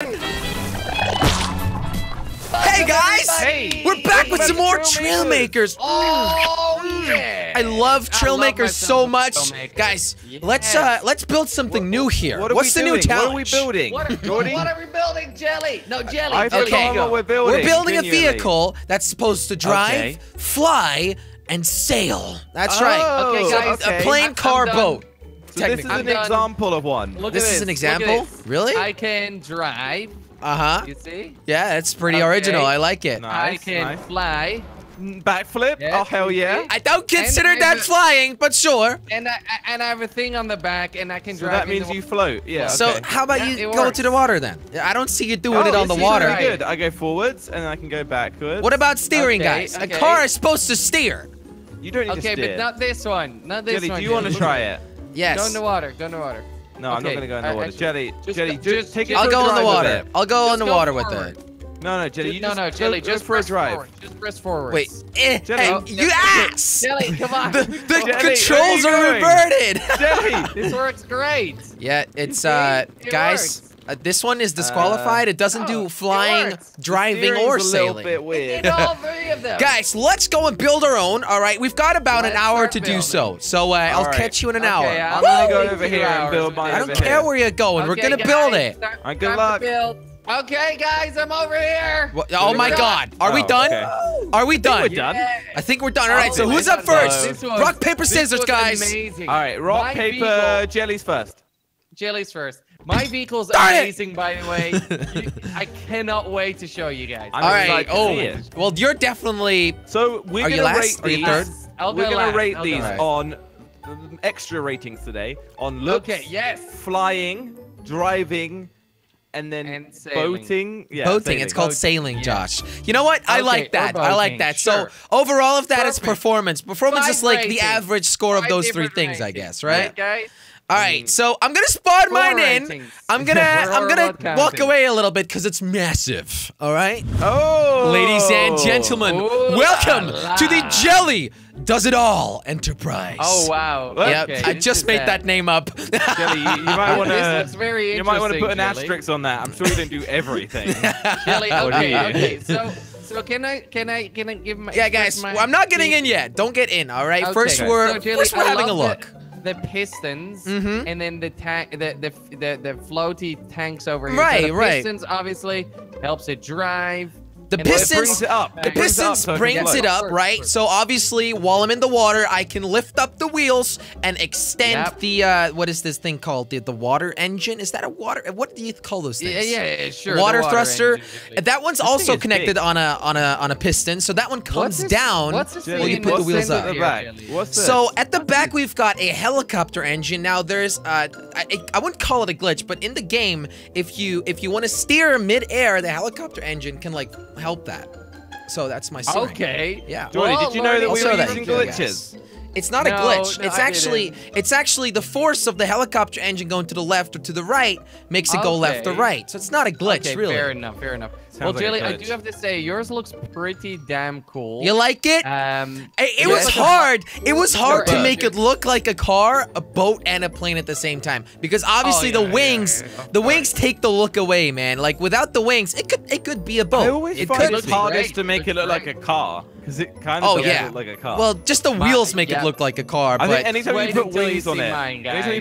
Hey guys! Hey! We're back with some more Trailmakers! Oh yeah! I love Trailmakers so much. Trailmakers. Guys, yeah. Let's build something new here. What's the new challenge? What are we building, Jelly? No, Jelly. We're building a vehicle that's supposed to drive, fly, and sail. That's right. Okay, guys. A plane, car, boat. So this is an example of one. This is an example? Really? I can drive. You see? Yeah, it's pretty original. I like it. Nice, I can fly. Backflip? Yes. Oh, hell yeah. I don't consider that flying, but sure. And I have a thing on the back, and I can drive. So that means you float. Yeah. So how about you go to the water then? I don't see you doing it on the water. Good. I go forwards, and I can go backwards. What about steering, guys? A car is supposed to steer. You don't need to steer. Okay, but not this one. Not this one. Do you want to try it? Yes. Go in the water. Go in the water. No, I'm not gonna go in the water. Actually, Jelly, just take it. I'll go in the water. I'll go in the water with it. No, Jelly, just press forward. Just press forward. Wait, Jelly, you ass! Jelly, come on. The controls are reverted. Jelly, this works great. Yeah, it's guys. This one is disqualified. It doesn't do flying, driving, or sailing. A little bit weird. All three of them. Guys, let's go and build our own. All right, we've got about an hour to do so. So I'll catch you in an hour. I'm gonna go over here and build mine. I don't care where you're going. We're gonna build it. All right, good luck. Okay, guys, I'm over here. Oh my God, are we done? Are we done? We're done. I think we're done. All right, so who's up first? Rock paper scissors, guys. All right, rock paper. Jelly's first. Jelly's first. My vehicle's amazing, by the way. I cannot wait to show you guys. All right. Well, you're definitely. So we're gonna rate these. We're gonna rate these on extra ratings today. On looks. Okay. Yes. Flying, driving, and then boating. Yeah, boating. It's called sailing, Josh. You know what? I like that. I like that. So over all of that, it's performance. Performance is like the average score of those three things, I guess, right? Guys. All right, so I'm gonna spawn mine in. I'm gonna walk away a little bit because it's massive. All right. Oh, ladies and gentlemen, welcome to the Jelly Does It All Enterprise. Oh wow. Yep, okay, I just made that name up. Jelly, you might want to. You might want to put an asterisk on that. I'm sure you didn't do everything. Jelly, okay. So can I give my? Yeah, guys. Well, I'm not getting in yet. Don't get in. All right. Okay, first we're having a look. The pistons and then the floaty tanks over here. Right, so the pistons obviously helps it drive. The pistons brings it up. The pistons brings it up, right? So obviously, while I'm in the water, I can lift up the wheels and extend the what is this thing called? The water engine? Is that a water? What do you call those things? Yeah, sure. Water thruster. Engine. That one's also connected on a piston. So that one comes down when you put the wheels up. So at the back we've got a helicopter engine. Now there's I wouldn't call it a glitch, but in the game, if you want to steer mid-air, the helicopter engine can like help that. So that's my story. Okay. Yeah. Jordy, did you know that we were using glitches? It's not a glitch. It's actually the force of the helicopter engine going to the left or to the right makes it go left or right. So it's not a glitch, really. Fair enough. Fair enough. Well, Jelly, I do have to say yours looks pretty damn cool. You like it? It was hard. It was hard to make it look like a car, a boat, and a plane at the same time because obviously the wings take the look away, man. Like without the wings, it could be a boat. I always find it's hardest to make it look like a car because it kind of doesn't look like a car. Well, just the wheels make it look like a car. But anytime you put wings on it, I'm gonna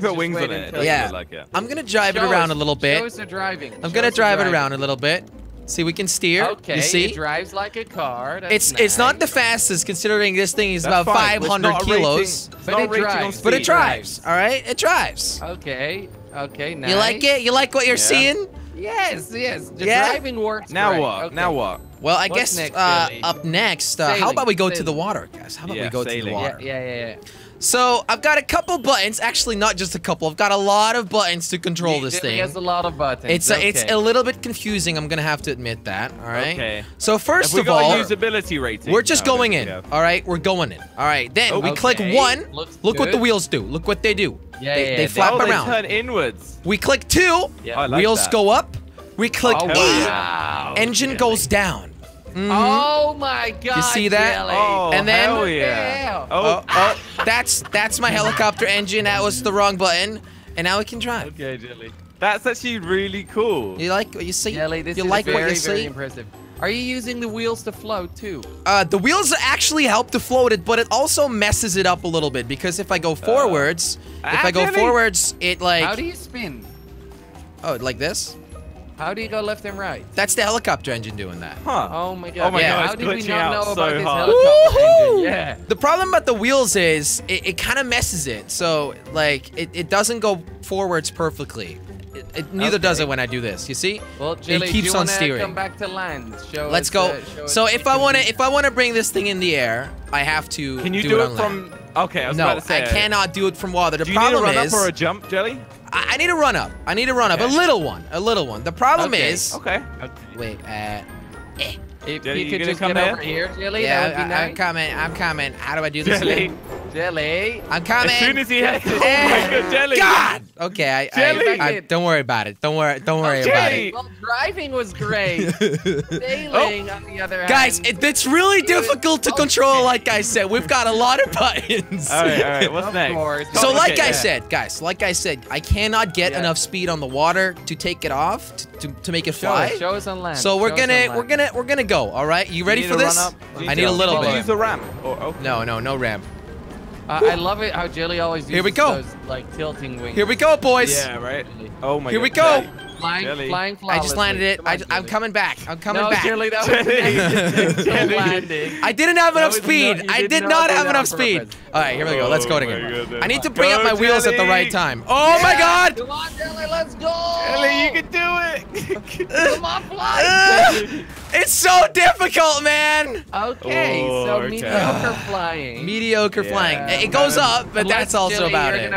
drive it around a little bit. I'm gonna drive it around a little bit. See, we can steer. Okay, you see? It drives like a car. It's not the fastest, considering this thing is about 500 kilos. But it drives. All right, it drives. Okay, nice. You like it? You like what you're seeing? Yes. The driving works. Now what? Okay. Now what? Well, I guess next, up next, how about we go to the water, guys? How about we go to the water? Yeah. So I've got a couple buttons. Actually, not just a couple. I've got a lot of buttons to control this thing. It has a lot of buttons. It's a little bit confusing. I'm gonna have to admit that. All right. Okay. So first of all, usability rating. We're just going in. All right. We're going in. All right. Then we click one. Look what the wheels do. Look what they do. They flap around. They turn inwards. We click two. Yeah. Wheels go up. We click E. Wow. Engine goes down. Mm-hmm. Oh my God! You see that? Jelly. Oh, and then, hell yeah! That's my helicopter engine. That was the wrong button, and now we can drive. Okay, Jelly. That's actually really cool. You like what you see? Jelly, this is very, very impressive. Are you using the wheels to float too? The wheels actually help to float it, but it also messes it up a little bit because if I go forwards, it like... How do you spin? Oh, like this? How do you go left and right? That's the helicopter engine doing that. Huh. Oh my god. Oh my god. How did we not know about this helicopter engine? Yeah. The problem about the wheels is it kind of messes it. So like it doesn't go forwards perfectly. It neither does it when I do this. You see? Well, Jelly, it keeps on steering. Come back to land. Let's go. So if I want to bring this thing in the air, I have to. Can you do it from? Okay, I was about to say. No, I cannot do it from water. The problem is. Do you need a run up or a jump, Jelly? I need a run up. I need a run up. Okay. A little one. A little one. The problem is. Okay. Wait. If you could just come over here, Jelly. Yeah, that would be nice. I'm coming. I'm coming. How do I do this? Jelly. I'm coming. As soon as he has this, Jelly. God. Okay. I don't worry about it. Don't worry about it. Well, driving was great. Sailing, on the other hand. Guys, it's really difficult to control. Like I said, we've got a lot of buttons. All right. What's next? So, like I said, I cannot get enough speed on the water to take it off to make it fly. Show us on land. So we're gonna go. All right. You ready for this? I need a little bit. Use a ramp. No ramp. I love it how Jelly always uses those like tilting wings. Here we go, boys. Yeah, right. Oh my god. Here we go. Flying I just landed it. I'm coming back. I'm coming back. Jelly, that was I didn't have enough speed. I did not have enough speed. All right, here we go. Let's go again. I need to bring up my wheels at the right time. Oh my god. Come on, Jelly, let's go. Jelly, you can do it. Come on, fly. It's so difficult, man. Okay, so mediocre flying. Mediocre flying. It goes up, but that's also about it.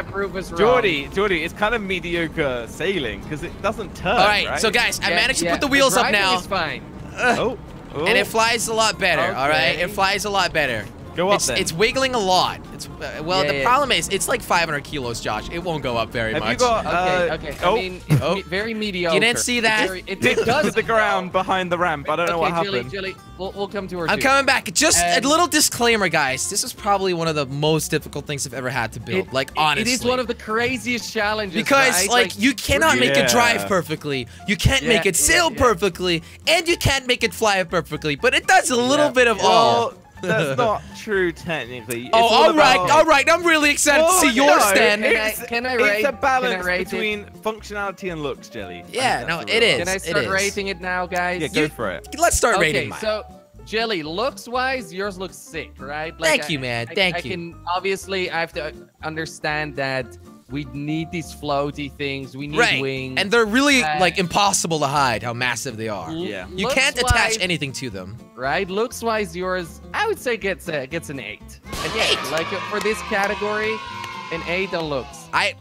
Jordy, it's kind of mediocre sailing because it doesn't turn. All right, so guys, I managed to put the wheels up now. It's fine. And it flies a lot better. Okay. All right, it flies a lot better. Go up then. It's wiggling a lot. It's the problem is it's like 500 kilos, Josh. It won't go up very much. You got, okay. I mean, it's very mediocre. You didn't see that? It does the ground behind the ramp. I don't know what happened. Jelly, we'll come to her. I'm coming back. Just a little disclaimer, guys. This is probably one of the most difficult things I've ever had to build. Honestly, it is one of the craziest challenges. Because you cannot make it drive perfectly. You can't make it sail perfectly, and you can't make it fly perfectly. But it does a little bit of all. That's not true, technically. All right. I'm really excited to see yours then. It's a balance between functionality and looks, Jelly. Yeah, no, it is. Can I start rating it now, guys? Yeah, go for it. Let's start rating mine. So, Jelly, looks-wise, yours looks sick, right? Thank you, man. Thank you. I have to understand that we need these floaty things. We need wings. And they're really impossible to hide how massive they are. Yeah. You can't attach anything to them. Right? Looks-wise, yours, I would say gets an 8. An 8? Like for this category, an 8 on looks. I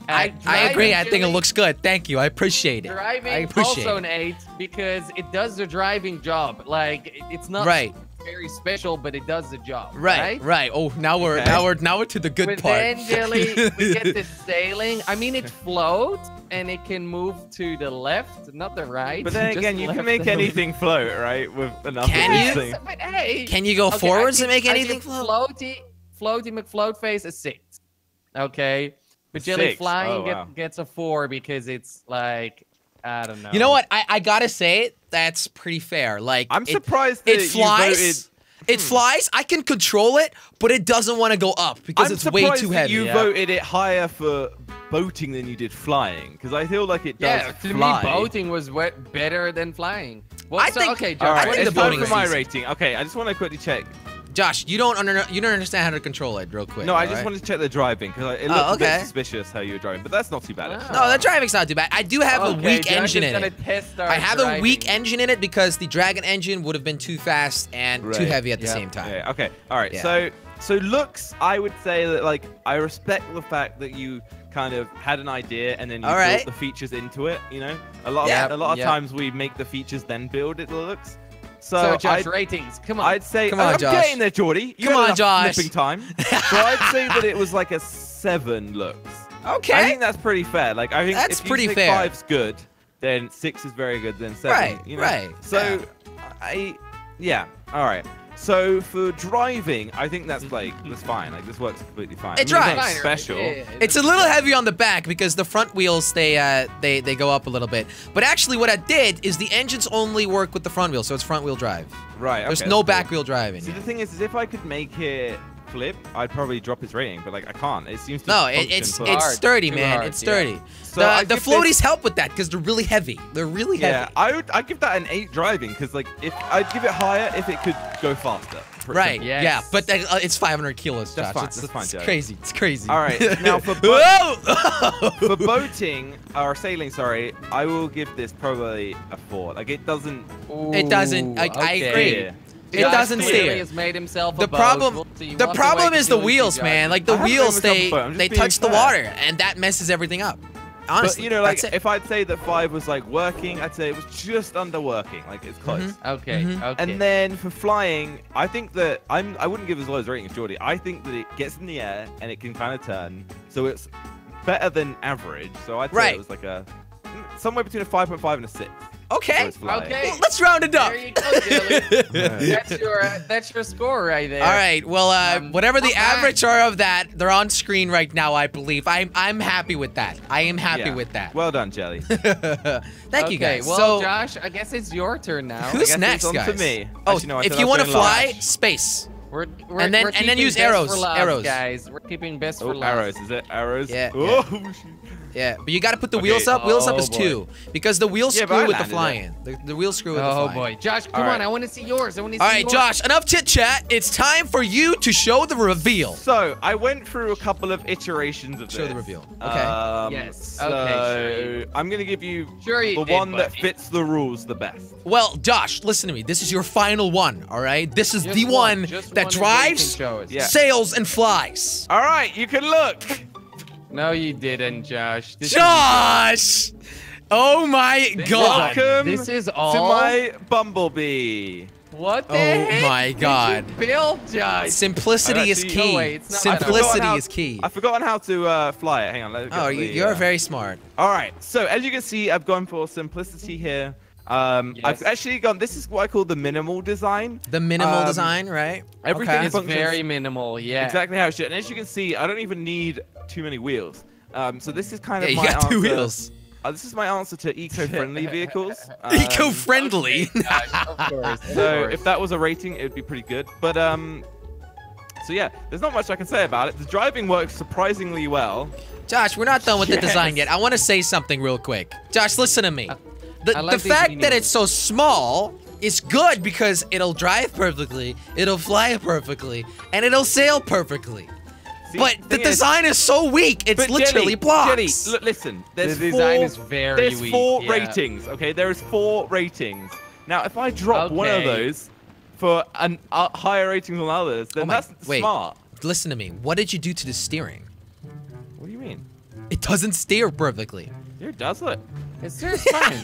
agree. I think it looks good. Thank you. I appreciate it. Driving, also an 8 because it does the driving job. Like it's not very special, but it does the job. Right. Oh, now we're to the good part. Then, Jelly, we get this sailing. I mean, it floats and it can move to the left, not the right. But then again, you can make anything float, right? With enough. Can you? But hey, can you go forwards and make anything float? Floaty McFloatface is 6. Okay, but Jelly flying gets a 4 because it's like. I don't know. You know what? I gotta say it. That's pretty fair. Like I'm surprised that it flies. It flies. I can control it, but it doesn't want to go up because it's way too heavy. You voted it higher for boating than you did flying because I feel like it does. Yeah, to me, boating was better than flying. Well, I think the boating is my rating. Okay, I just want to quickly check. Josh, you don't understand how to control it real quick. No, I just wanted to check the driving because it looked a bit suspicious how you were driving, but that's not too bad. No, the driving's not too bad. I do have a weak engine in it. I have a weak engine in it because the Dragon engine would have been too fast and too heavy at the same time. Yeah. Okay, all right. Yeah. So looks, I would say that like I respect the fact that you kind of had an idea and then you built the features into it. You know, a lot of times we make the features then build it. The looks. So Josh, ratings. Come on. I'd say I'm getting there, Jordy. You had enough snipping time. So I'd say that it was like a 7 looks. Okay. I think that's pretty fair. Like I think that's if you think 5's good, then 6 is very good, then 7. Right. You know? Right. So I All right. So for driving, I think that's fine. Like this works completely fine. It drives. It's not special. It's a little heavy on the back because the front wheels they go up a little bit. But actually, what I did is the engines only work with the front wheel, so it's front wheel drive. Right. Okay, there's no back wheel driving. See, the thing is if I could make it flip, I'd probably drop its rating, but like I can't. It seems to it's sturdy, man. Hard, it's sturdy. Yeah. So the floaties help with that because they're really heavy. They're really heavy. Yeah, I'd give that an 8 driving because like if I'd give it higher if it could go faster. Right. Yes. Yeah. But that, it's 500 kilos, Josh. That's fine. It's crazy. It's crazy. All right. Now for for boating or sailing, sorry, I will give this probably a 4. Like it doesn't. Ooh, it doesn't. I agree. Yeah. It doesn't steer. The problem, is the wheels, man. Like the wheels, they touch the water, and that messes everything up. Honestly, but, you know, like if I'd say that 5 was like working, I'd say it was just under working. Like it's close. Mm-hmm. Okay. Mm-hmm. Okay. And then for flying, I think that I wouldn't give as low as rating as Jordy. I think that it gets in the air and it can kind of turn, so it's better than average. So I'd say it was like a somewhere between a 5.5 and a 6. Okay. So okay. Well, let's round it up. There you go, Jelly. That's your score right there. All right. Well, whatever the average are of that, they're on screen right now, I believe. I'm happy with that. I am happy with that. Well done, Jelly. Thank you, guys. Well, so, Josh, I guess it's your turn now. Who's next, guys? To me. Oh, actually, no, if you want to fly, space. We're use arrows. Arrows, guys. We're keeping best for last. Arrows. Is it arrows? Yeah. Oh, yeah, but you got to put the wheels up. Wheels up is 2 because the wheels screw with the flying. The wheels screw with the flying. Oh boy, Josh, come on! I want to see yours. All right, Josh, enough chit chat. It's time for you to show the reveal. So I went through a couple of iterations of this. Show the reveal. Okay. Yes. Okay. So I'm gonna give you the one that fits the rules the best. Well, Josh, listen to me. This is your final one. All right. This is the one that drives, sails, and flies. All right, you can look. No, you didn't, Josh. Josh! Oh my God! Welcome to my Bumblebee. What the heck? Oh my God! Did you build, Josh? Simplicity is key. Simplicity is key. I've forgotten how to fly it. Hang on. Let me you're very smart. All right. So as you can see, I've gone for simplicity here. I've actually gone. This is what I call the minimal design. The minimal design, right? Everything is very minimal. Yeah. Exactly how it should. And as you can see, I don't even need too many wheels. So this is kind of my answer. 2 wheels. This is my answer to eco-friendly vehicles. Eco-friendly. Of course. So if that was a rating, it would be pretty good. But so yeah, there's not much I can say about it. The driving works surprisingly well. Josh, we're not done with the design yet. I want to say something real quick. Josh, listen to me. The fact that it's so small is good because it'll drive perfectly, it'll fly perfectly, and it'll sail perfectly. See, but the design is so weak, it's literally blocks. Jelly, listen, the design is very weak. There's 4 ratings, okay? There is 4 ratings. Now, if I drop one of those for a higher rating than others, then that's smart. Listen to me. What did you do to the steering? What do you mean? It doesn't steer perfectly. It does it. It's just fine.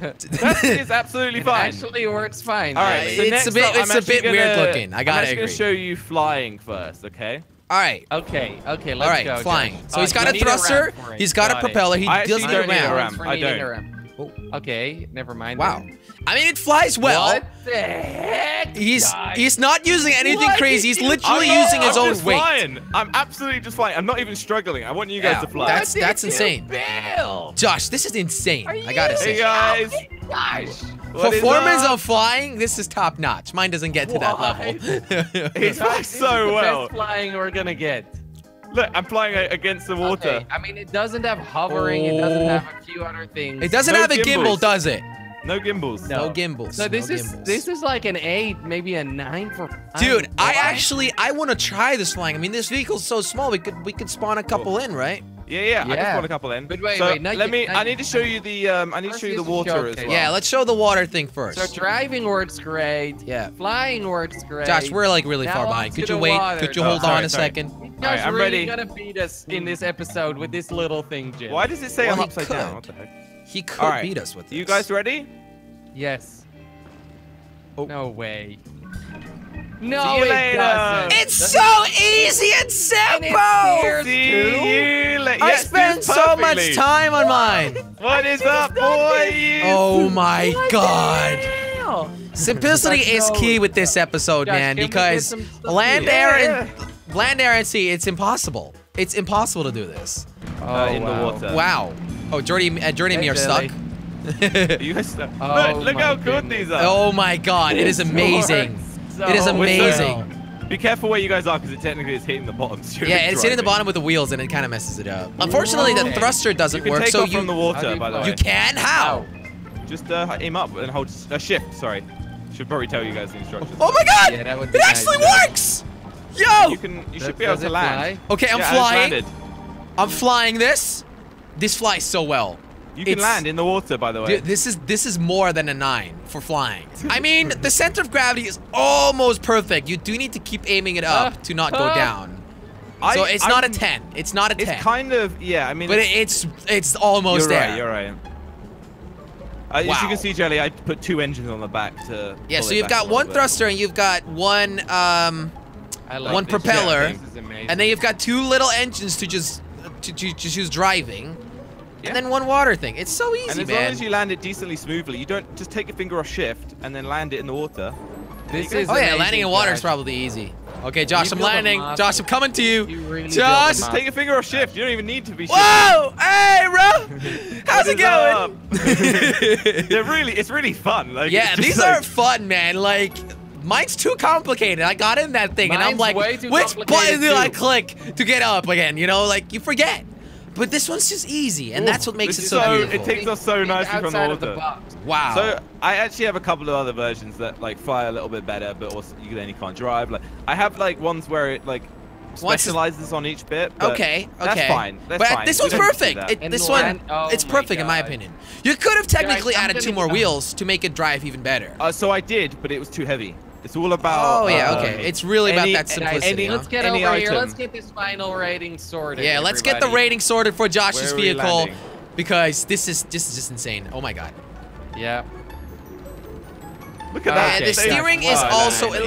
That is absolutely fine. It actually works fine. All right, so it's a bit weird looking. I gotta agree. I'm just gonna show you flying first, okay? All right. Okay. Okay. Let's go. Flying. Josh. So he's got a thruster. He's got a propeller. He doesn't need a ramp. I don't. Oh. Okay. Never mind. Wow. Then. I mean, it flies well. What the heck? He's not using anything crazy. He's literally using his own weight. I'm absolutely just flying. I'm not even struggling. I want you guys to fly. That's insane. Josh, this is insane. I gotta say. Hey guys. Gosh. Performance of flying, this is top notch. Mine doesn't get to that level. It flies so well. Best flying we're gonna get. Look, I'm flying against the water. Okay. I mean, it doesn't have hovering. It doesn't have a few other things. It doesn't have a gimbal, does it? No gimbals. No gimbals. No, this is like an 8, maybe a 9 for flying. Dude, I want to try this flying. I mean, this vehicle's so small. We could spawn a couple in, right? Yeah. I can spawn a couple in. But wait. I need to show you the water as well. Yeah, let's show the water thing first. So driving works great. Yeah. Flying works great. Josh, we're like really far behind. Could you wait? Could you hold on a second? Josh, I'm really gonna beat us in this episode with this little thing, Jim. Why does it say I'm upside down? What the heck? He could beat us with this. You guys ready? Yes. Oh. No way. No, it doesn't. It's so easy and simple. I spent so much time on mine. What is up, boys? Oh my God. Simplicity is key with this episode, man, because land, air, and land, air, and sea, it's impossible. It's impossible to do this. In the water. Wow. Oh, Jordy and me are stuck. You guys stuck. Oh, look how good these are. Oh my god, it is amazing. So it is amazing. Be careful where you guys are, because it technically is hitting the bottom. So yeah, it's hitting the bottom with the wheels, and it kind of messes it up. Unfortunately, the thruster doesn't work, so you can take off from the water, by the way. You can? How? Just aim up and hold shift. Sorry, should probably tell you guys the instructions. Oh my god! Yeah, that would be nice. It actually works. Yo! You can. You should be able to land. Okay, I'm flying. I'm flying this. This flies so well. You can land in the water, by the way. Dude, this is more than a 9 for flying. I mean, the center of gravity is almost perfect. You do need to keep aiming it up to not go down. So it's not a 10. It's not a 10. It's kind of I mean, but it's almost there. You're right. Wow. As you can see, Jelly, I put 2 engines on the back to. Yeah. So you've got one thruster and you've got one one propeller, and then you've got 2 little engines to just use driving. Yeah. And then one water thing. It's so easy, man. And as long as you land it decently smoothly, you don't just take your finger off shift and then land it in the water. This is landing in water is probably easy. Okay, Josh, I'm landing. Josh, I'm coming to you. Josh, just take your finger off shift. You don't even need to be shifting. Whoa! Hey, bro! How's it going? It's really fun. Like, yeah, these are fun, man. Like, mine's too complicated. I got in that thing, and I'm like, which button do I click to get up again? You know, like, you forget. But this one's just easy, and that's what makes it so beautiful. It takes us so nicely from the water. Wow. So I actually have a couple of other versions that like fly a little bit better, but also then you can't drive. Like I have like ones where it like specializes on each bit. Okay. That's fine. But this one's perfect. This one, it's perfect in my opinion. You could have technically added 2 more wheels to make it drive even better. So I did, but it was too heavy. It's all about. Oh yeah, okay. It's really about that simplicity. Let's get over here. Let's get this final rating sorted. Yeah, let's get the rating sorted for Josh's vehicle, because this is just insane. Oh my god. Yeah. Look at that. The steering is also a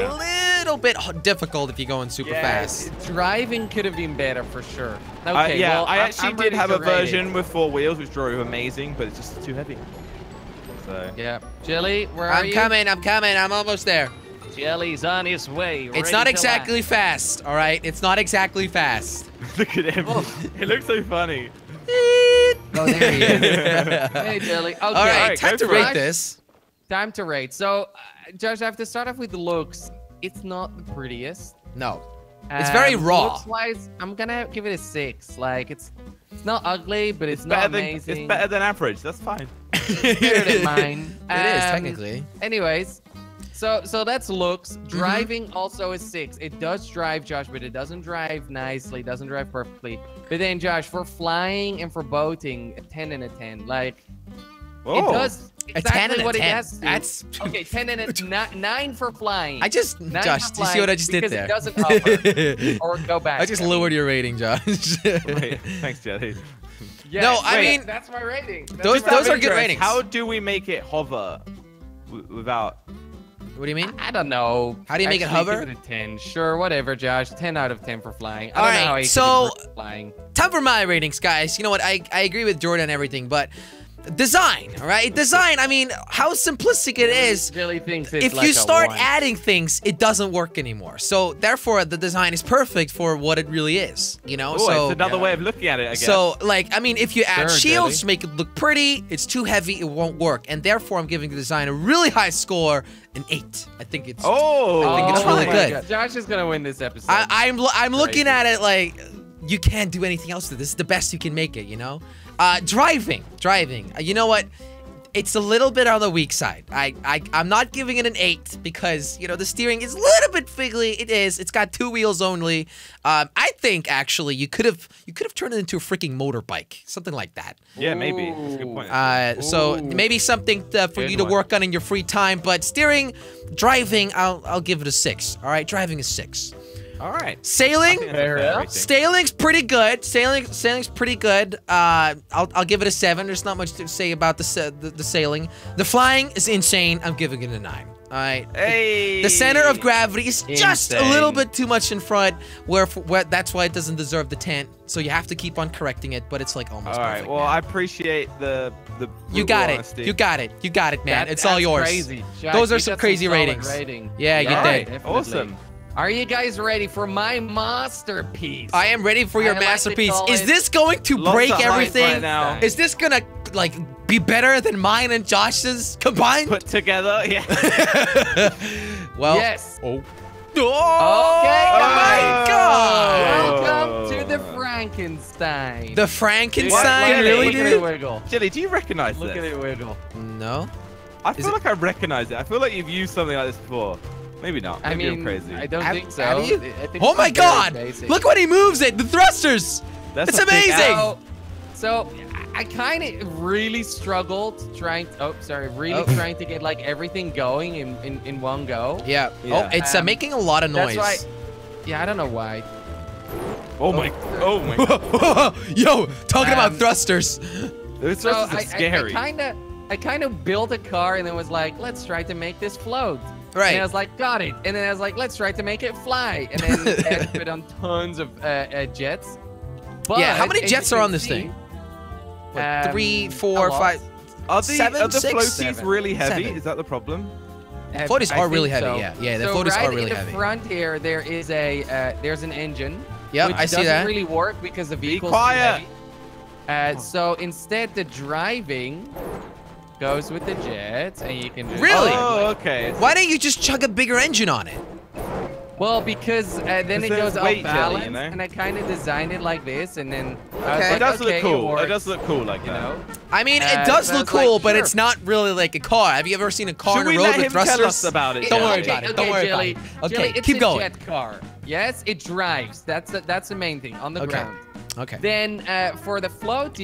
little bit difficult if you're going super fast. Driving could have been better for sure. Okay. Yeah, well, I actually did have a version with 4 wheels, which drove amazing, but it's just too heavy. So. Yeah. Jelly, where are you? I'm coming. I'm coming. I'm almost there. Jelly's on his way. It's not exactly fast, all right? It's not exactly fast. Look at him. Oh. It looks so funny. Oh, there he is. Hey, Jelly. Okay. All right, time to rate this. Time to rate. So, Josh, I have to start off with the looks. It's not the prettiest. No. It's very raw. Looks-wise, I'm going to give it a 6. Like, it's not ugly, but it's not amazing. It's better than average. That's fine. It's better than mine. It is, technically. Anyways. So that's looks. Driving also is 6. It does drive, Josh, but it doesn't drive nicely, doesn't drive perfectly. But then, Josh, for flying and for boating, a 10 and a 10. Like, it does exactly what it has to. That's... Okay, 10 and a 9 for flying. Josh, do you see what I just did there? Because it doesn't offer. Or go back. I just lowered your rating, Josh. Wait, thanks, Jelly. Yes, no, I mean, that's my rating. Those are good ratings. How do we make it hover without... What do you mean? I don't know. How do you make it hover? Give it a 10. Sure, whatever, Josh. 10 out of 10 for flying. I don't know how I can do flying. Time for my ratings, guys. You know what? I agree with Jordan and everything, but design, all right? Design, I mean, how simplistic it is. Really thinks it's if like you start adding things, it doesn't work anymore. So, therefore, the design is perfect for what it really is, you know? It's another way of looking at it, I guess. So, like, I mean, if you add shields to make it look pretty, it's too heavy, it won't work. And therefore, I'm giving the design a really high score. An 8. I think it's really good. God. Josh is gonna win this episode. I'm looking at it like you can't do anything else to this. This is the best you can make it, you know. Driving. You know what? It's a little bit on the weak side. I'm not giving it an 8 because you know the steering is a little bit fiddly. It is. It's got 2 wheels only. I think actually you could have turned it into a freaking motorbike, something like that. Yeah, maybe. That's a good point. So maybe something for you to work on in your free time. But steering, driving, I'll give it a 6. All right, driving is 6. All right. Sailing. Sailing's pretty good. Sailing's pretty good. I'll give it a 7. There's not much to say about the sailing. The flying is insane. I'm giving it a 9. All right. Hey. The center of gravity is just a little bit too much in front, where that's why it doesn't deserve the 10. So you have to keep on correcting it, but it's like almost perfect. All right. Perfect, well, man. I appreciate the you got honesty. It. You got it. You got it, man. It's all yours. Crazy. Jack, those are some crazy ratings. Yeah, you did. Definitely. Awesome. Are you guys ready for my masterpiece? I am ready for your masterpiece. Is this going to break everything? Right now. Is this gonna like be better than mine and Josh's combined? Put together, yeah. Well. Yes. Oh. Oh my God! Welcome to the Frankenstein. The Frankenstein, really? Look at it wiggle. Jelly, do you recognize this? Look at it wiggle. No. I feel like I recognize it. I feel like you've used something like this before. Maybe not. Maybe I mean, I'm crazy. I don't think so. I think oh my God! Look what he moves it. The thrusters. That's amazing. So I kind of really struggled trying. Really trying to get like everything going in one go. Yeah. Oh, it's making a lot of noise. That's why, I don't know why. Oh my! God. Yo, talking about thrusters. Those thrusters are scary. I kind of built a car and then was like, let's try to make this float. Right. And I was like, got it. And then I was like, let's try to make it fly. And then I had to put on tons of jets. But yeah, how many jets are on this thing? What, 3, 4, 5, are the 7, 6? Floaties really heavy? 7. Is that the problem? Floaties are really heavy, yeah. Yeah, the floaties are really heavy. So right in the front here, there is a, there's an engine. Yep, I see that. Which doesn't really work because the vehicle's heavy. So instead, the driving goes with the jets, and you can just okay. Why don't you just chug a bigger engine on it? Well, because then it goes off balance, you know? And I kind of designed it like this, and then it does look cool. It does look cool, like that. You know? I mean, it does look cool, but it's not really like a car. Have you ever seen a car on a road with thrusters? Tell us about it. Don't worry about it. Don't worry about it. Okay, keep going. It's a jet car. Yes, it drives. That's the main thing on the ground. Okay. Then for the float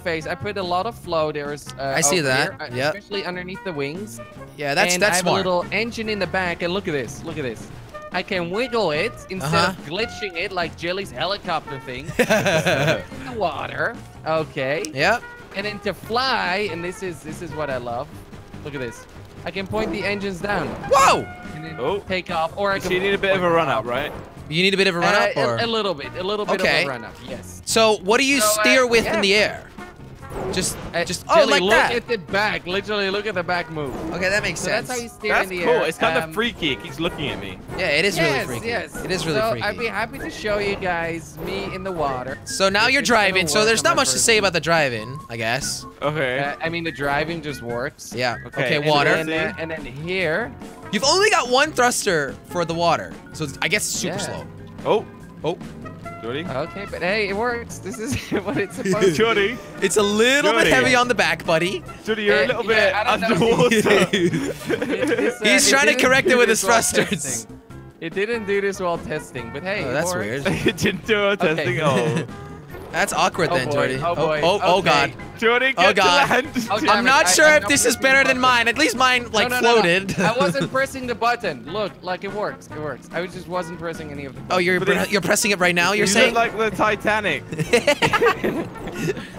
phase, I put a lot of floaters. I see that. Yeah. Especially underneath the wings. Yeah, that's smart. I have a little engine in the back, and look at this. Look at this. I can wiggle it instead of glitching it like Jelly's helicopter thing. In the water. Okay. Yep. And then to fly, and this is what I love. Look at this. I can point the engines down. Whoa! And then take off, or I can. So you need a bit of a run up, right? You need a bit of a run up, or a little bit of a run up. Yes. So what do you steer with in the air? Just Jelly, like that. Look at the back. Literally, look at the back move. Okay, that makes sense. That's how you steer in the air. That's cool. It's kind of freaky. It keeps looking at me. Yeah, it is really freaky. Yes. It is really freaky. So I'd be happy to show you guys me in the water. So now you're driving. So there's not much to say about the drive-in, I guess. Okay. I mean, the driving just works. Yeah. Okay, water. And then here. You've only got one thruster for the water. So I guess it's super slow. Oh. Jordy? Okay, but hey, it works. This is what it's supposed to be. It's a little bit heavy on the back, buddy. Jordy, you're a little bit underwater. He's trying to correct it with his thrusters. It didn't do this while testing, but hey, that's weird. It didn't do it while testing. Oh. That's awkward then, Jordy. Oh, God. Jordy, get to land. I'm not sure if this is better than mine. At least mine, like, floated. No. I wasn't pressing the button. Look, like, it works. It works. I just wasn't pressing any of the buttons. Oh, you're pressing it right now, you're saying? You look like the Titanic.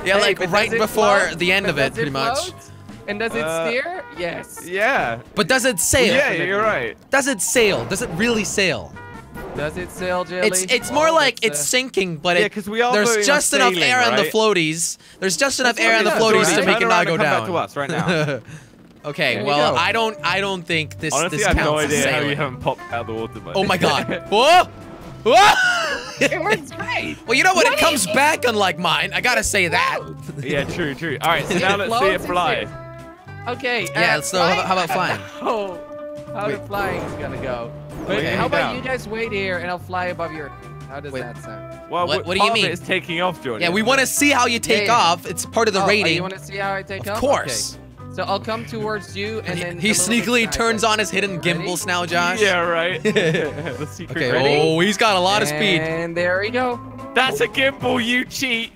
Yeah, like, right before the end of it, pretty much. And does it steer? Yes. Yeah. But does it sail? Yeah, you're right. Does it sail? Does it really sail? Does it sail, Jelly? It's more like it's sinking, but there's just enough air on the floaties. There's just enough air on the floaties to make it not go down. Back to us right now. Okay, well, I don't think this counts as sailing. Honestly, I have no idea how you haven't popped out of the water. Oh my God! Whoa! Whoa! It works great. Well, you know what? It comes back unlike mine. I gotta say that. Yeah, true. All right, so now let's see it fly. Okay. Yeah. So how about flying? Oh, how the flying is gonna go? Wait, how about you guys wait here and I'll fly above your... How does that sound? Well, what do you mean? It's taking off, Jordan. Yeah, we want to see how you take off. It's part of the rating. You want to see how I take off? Of course. Okay. So I'll come towards you and then... He sneakily turns on his hidden gimbals now, Josh. Yeah, right. The secret rating. Oh, he's got a lot of speed. And there we go. That's a gimbal, you cheat.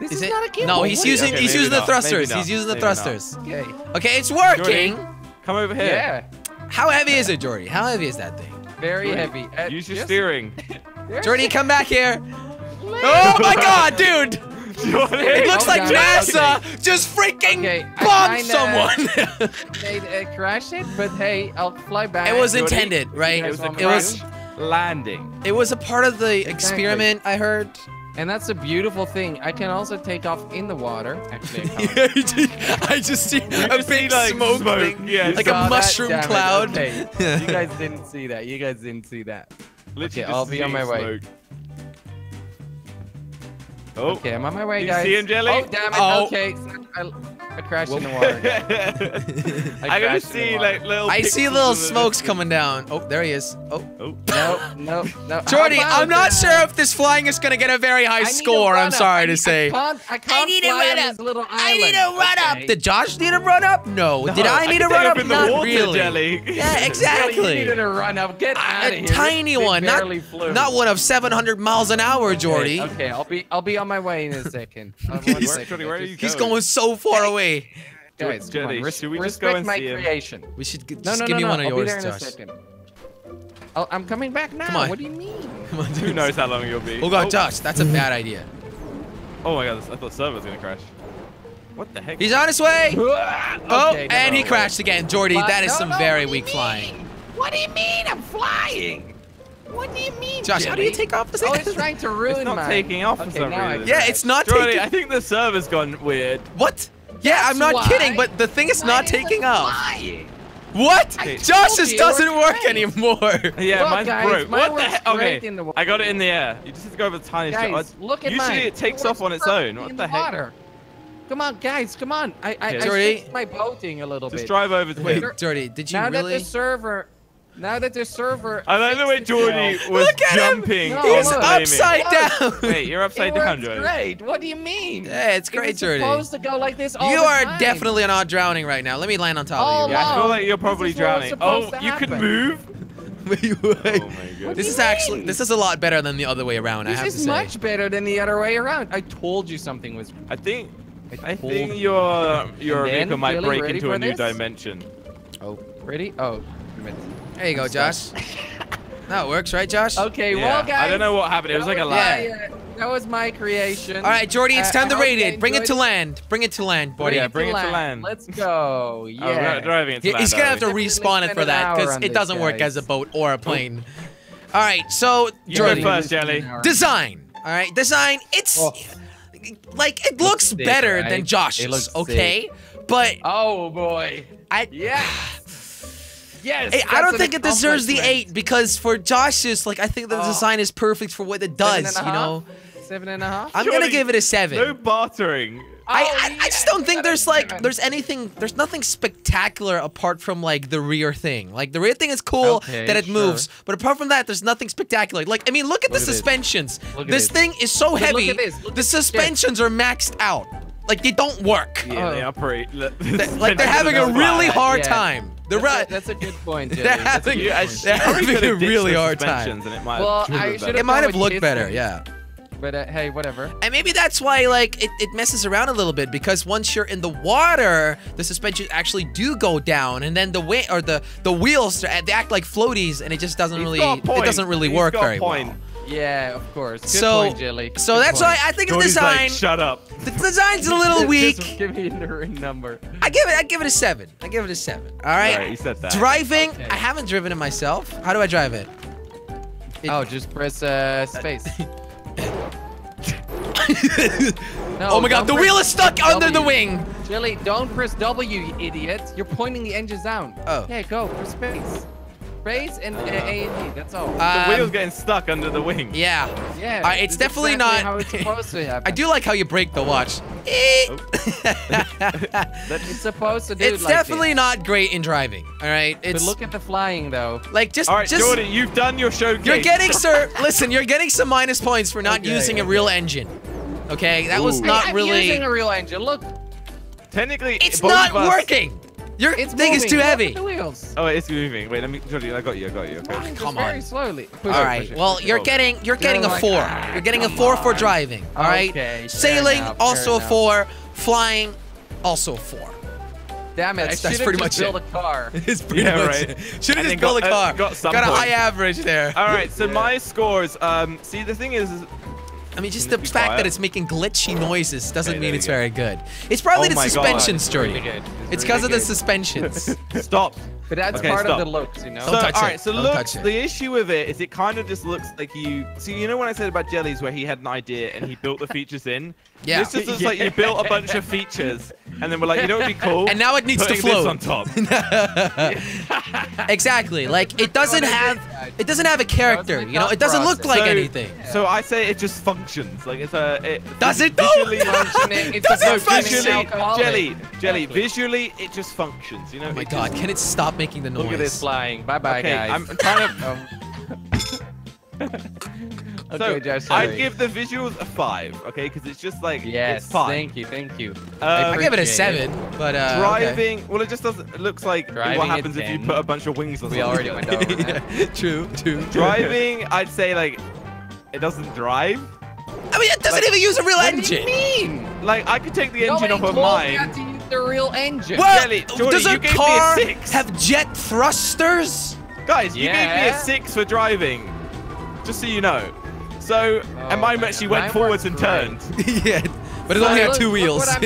This is not a gimbal. No, he's using the thrusters. He's using the thrusters. Okay, it's working. Come over here. Yeah. How heavy is it, Jordy? How heavy is that thing? Very heavy. Use your steering. Jordy, come back here. Oh my God, dude! It looks like NASA just freaking bombed someone. They crashed it, but hey, I'll fly back. It was intended, right? It was landing. It was a part of the experiment, I heard. And that's a beautiful thing. I can also take off in the water. Actually, I just see a big smoke thing, like a mushroom cloud. Okay. You guys didn't see that. You guys didn't see that. Okay, I'll be on my way. Oh. Okay, I'm on my way, guys. You see him, Jelly? Oh, damn it. Oh. Okay. I crashed in the water. I gotta see, like, little. I see little smokes coming down. Oh, there he is. Oh. Oh. No. Jordy, I'm not sure if this flying is gonna get a very high score. I'm sorry to say. I need a run up. I need a run up. Did Josh need a run up? No. Did I need a run up? Not really. Yeah, exactly. You needed a run up. Get out of here. A tiny one, not one of 700 miles an hour, Jordy. Okay, I'll be on my way in a second. He's going so far away. Guys, Jelly, should we just go and see him? We should give me one of yours, Josh. I'm coming back now. Come on. What do you mean? Come on, dude. Who knows how long you'll be? Oh God, Josh, that's a bad idea. Oh my God, I thought the server was gonna crash. What the heck? He's on his way. Oh, and he crashed again, Jordy. That is some very weak flying. What do you mean I'm flying? What do you mean, Josh? Jelly? How do you take off the thing? It's trying to ruin It's not taking off for some reason. Yeah, it's not taking. I think the server's gone weird. What? Yeah, I'm not kidding, but the thing is not taking off. What? Josh, this doesn't work anymore. Yeah, mine's broke. What the heck? Okay, I got it in the air. You just have to go over the tiniest bit. Look at mine. Usually it takes off on its own. What the heck? Come on, guys, come on. I fixed my boating a little bit. Just drive over to it. Wait, Jordy, did you really? Now that the server... I like the way Jordy was jumping. No, he's upside down. Wait, you're upside down, Jordy. Great. What do you mean? Yeah, it's great, Jordy. You're supposed to go like this all the time. You are definitely not drowning right now. Let me land on top of you. Yeah, I feel like you're probably drowning. Oh, you can move? Wait, wait. Oh my God. This is actually a lot better than the other way around, I have to say. This is much better than the other way around. I told you something was I think your vehicle might break into a new dimension. Oh, ready? Oh. There you go, Josh. That works, right, Josh? Okay, well, guys. I don't know what happened. It was like a lag. That was my creation. All right, Jordy, it's time to rate it. Bring it to land. Bring it to land, buddy. Yeah, bring it to land. Let's go. Yeah. Oh, we're driving it to land. He's going to have to respawn it for that because it doesn't work as a boat or a plane. All right, so, Jordy. You go first, Jelly. Design. All right, design. It's like it looks better than Josh's, okay? But. Oh, boy. Yeah. Yes, I don't think it deserves the 8 because for Josh's, like, I think the design is perfect for what it does, you know? 7.5? I'm going to give it a 7. No bartering. I just don't think there's, like, there's nothing spectacular apart from, like, the rear thing. Like, the rear thing is cool that it moves, but apart from that, there's nothing spectacular. Like, I mean, look at the suspensions. This thing is so heavy. The suspensions are maxed out. Like, they don't work. Yeah, they operate. Like, they're having a really hard time. That's a good point, Jelly. They're having a really hard time. And it might have looked better, yeah. But hey, whatever. And maybe that's why, like, it messes around a little bit because once you're in the water, the suspensions actually do go down, and then the wheels they act like floaties, and it just doesn't really work very well. Yeah, of course. Good point, Jelly. So that's why I think Jordy's the design. Like, shut up. The design's a little weak. Just give me a number. I give it a 7. I give it a 7. All right. All right, you said that. Driving. Okay. I haven't driven it myself. How do I drive it? Just press space. No, oh my God, the wheel is stuck under the wing. Jelly, don't press W, you idiot. You're pointing the engines down. Oh. Hey, go press space. Race and A&E, that's all. The wheel's getting stuck under the wing. Yeah. Yeah. It's definitely not how it's supposed to happen. I do like how you break the watch. Oh. It's supposed to do It's like definitely this. Not great in driving. All right. But look at the flying though. Like just Jordy, you've done your showcase. You're getting you're getting some minus points for not using a real engine. Okay? That was not I'm using a real engine. Look. Technically it's not working. Your thing is too heavy. Oh, it's moving. Wait, let me. Jordy, I got you. Okay. Come on. Very slowly. All right. Well, you're getting a 4. You're getting a 4 for driving. All right. Sailing also a 4. Flying also a 4. Damn it! That's pretty much it. It's pretty much it. Should have just built a car. Got a high average there. All right, so my scores. See, the thing is, I mean, just the fact that it's making glitchy noises doesn't mean it's very good. It's probably the suspensions, Jordy. It's because of the suspensions. Stop. But that's part of the looks, you know. Don't touch it. All right, so looks. The issue with it is it kind of just looks like you. See, you know when I said about Jellies where he had an idea and he built the features in. Yeah. This is just like you built a bunch of features, and then we're like, you know, it'd be cool. And now it needs to float on top. Exactly. Like it doesn't have a character. You know, it doesn't look like anything. So I say it just functions. Like it's a. Visually, visually, it just functions. You know. Oh my God! Can it stop making the noise? Look at this flying. Bye bye, guys. I'm trying to. So I'd give the visuals a 5, okay? Because it's just like it's fun. Thank you, thank you. I give it a 7, but driving. Okay. Well, it just doesn't. It looks like what happens if you put a bunch of wings on something. We already went over that. Yeah, true. Driving, I'd say like it doesn't drive. I mean, it doesn't even use a real engine. What do you mean? Like I could take the engine off of mine. The real engine. Well, does a car have jet thrusters? Guys, you gave me a 6 for driving. Just so you know. So, and mine actually went forwards and turned. Yeah, but it only had 2 wheels. I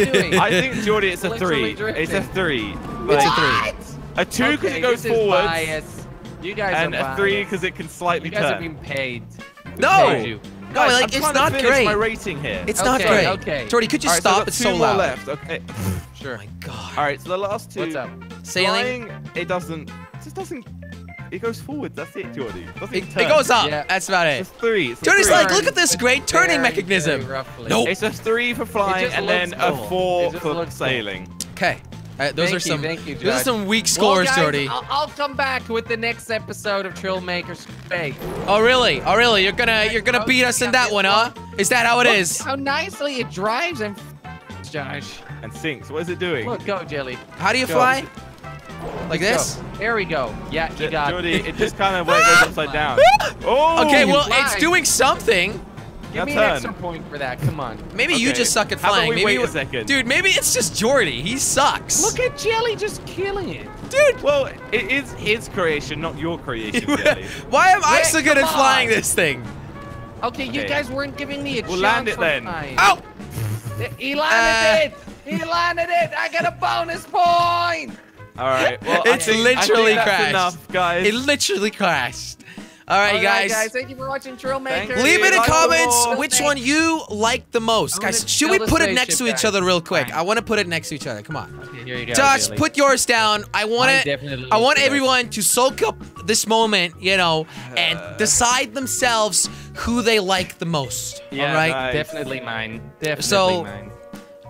think, Jordy, it's a 3. It's a 3. It's a 3. A 2 because it goes forwards. You guys and a 3 because it can slightly turn. You guys are being paid. No! No, like, it's not great. My rating here. It's not great. Okay. Jordy, could you stop? It's so loud. Left. Okay. Sure. Oh my God. All right, so the last 2. What's up? Sailing. Flying, it just doesn't. It goes forward. That's it, Jordy. It goes up. Yeah. That's about it. It's 3. It's Jordy's 3. Like, look at this great turning mechanism. Nope. It's a 3 for flying and then a 4 for sailing. Cool. Okay. Those are some. Thank you, Jordy. Those are some weak scores, guys, Jordy. I'll come back with the next episode of Trailmakers. Oh really? Oh really? You're gonna beat us in that one, huh? Is that how it is? How nicely it drives and Josh. And sinks. What is it doing? Look, go, Jelly. How do you fly? Like this? There we go. Yeah, you got it. Jordy, it just kind of goes upside down. Oh. Okay, well, it's doing something. Give me an extra point for that. Come on. Maybe you just suck at flying. Maybe wait a second. Dude, maybe it's just Jordy. He sucks. Look at Jelly just killing it. Dude. Well, it is his creation, not your creation, Jelly. Why am I so good at flying this thing? Okay, you guys weren't giving me a chance. We'll land it then. Ow! He landed it. He landed it. I got a bonus point. All right. Well, it's literally crashed. Enough, guys. It literally crashed. All right, guys. Thank you for watching Trailmakers. Leave in the comments which one you like the most, guys. Should we put it next to each other real quick? Fine. I want to put it next to each other. Come on. Okay, here you go, Josh, Jelly. Put yours down. I want everyone to soak up this moment, you know, and decide themselves who they like the most. Yeah, all right. Definitely mine. Definitely mine.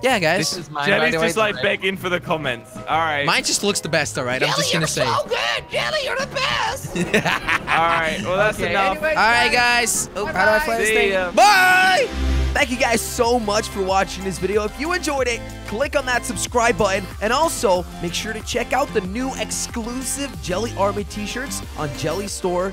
Yeah, guys. This is mine. Jelly's just like begging for the comments. All right. Mine just looks the best, all right? Jelly, I'm just going to say. Jelly, you're so good. Jelly, you're the best. All right. Well, that's enough. Anyways, all right, guys. Oh, how do I play this thing? Bye. Thank you guys so much for watching this video. If you enjoyed it, click on that subscribe button. And also, make sure to check out the new exclusive Jelly Army t-shirts on JellyStore.com.